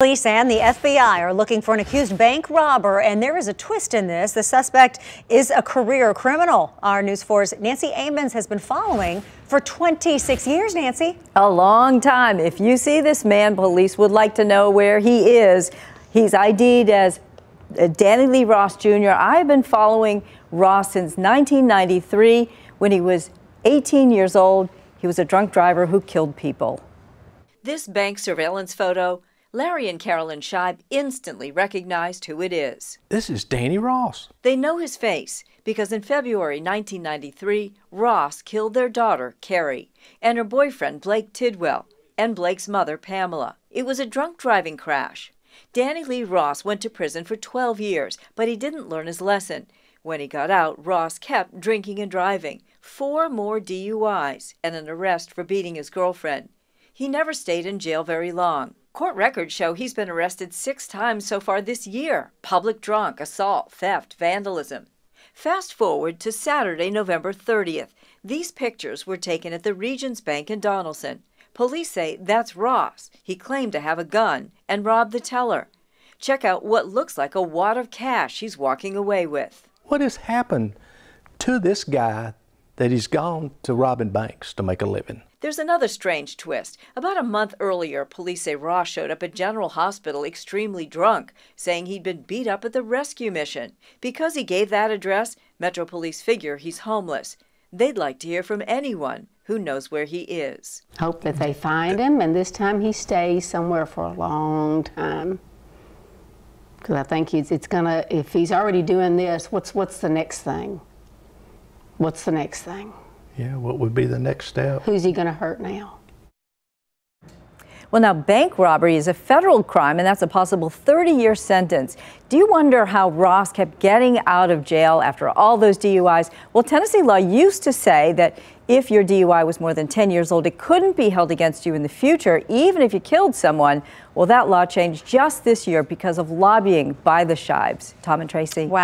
Police and the FBI are looking for an accused bank robber, and there is a twist in this. The suspect is a career criminal. Our News 4's Nancy Ammons has been following for 26 years, Nancy. A long time. If you see this man, police would like to know where he is. He's ID'd as Danny Lee Ross Jr. I've been following Ross since 1993 when he was 18 years old. He was a drunk driver who killed people. This bank surveillance photo, Larry and Carolyn Scheib instantly recognized who it is. This is Danny Ross. They know his face because in February 1993, Ross killed their daughter, Carrie, and her boyfriend, Blake Tidwell, and Blake's mother, Pamela. It was a drunk driving crash. Danny Lee Ross went to prison for 12 years, but he didn't learn his lesson. When he got out, Ross kept drinking and driving, 4 more DUIs and an arrest for beating his girlfriend. He never stayed in jail very long. Court records show he's been arrested 6 times so far this year. Public drunk, assault, theft, vandalism. Fast forward to Saturday, November 30th. These pictures were taken at the Regent's Bank in Donelson. Police say that's Ross. He claimed to have a gun and robbed the teller. Check out what looks like a wad of cash he's walking away with. What has happened to this guy that he's gone to robbing banks to make a living? There's another strange twist. About a month earlier, police say Ross showed up at General Hospital extremely drunk, saying he'd been beat up at the rescue mission. Because he gave that address, Metro Police figure he's homeless. They'd like to hear from anyone who knows where he is. Hope that they find him, and this time he stays somewhere for a long time. Because I think it's gonna, if he's already doing this, what's the next thing? What's the next thing? Yeah, what would be the next step? Who's he going to hurt now? Well, now, bank robbery is a federal crime, and that's a possible 30-year sentence. Do you wonder how Ross kept getting out of jail after all those DUIs? Well, Tennessee law used to say that if your DUI was more than 10 years old, it couldn't be held against you in the future, even if you killed someone. Well, that law changed just this year because of lobbying by the Scheibs. Tom and Tracy. Wow.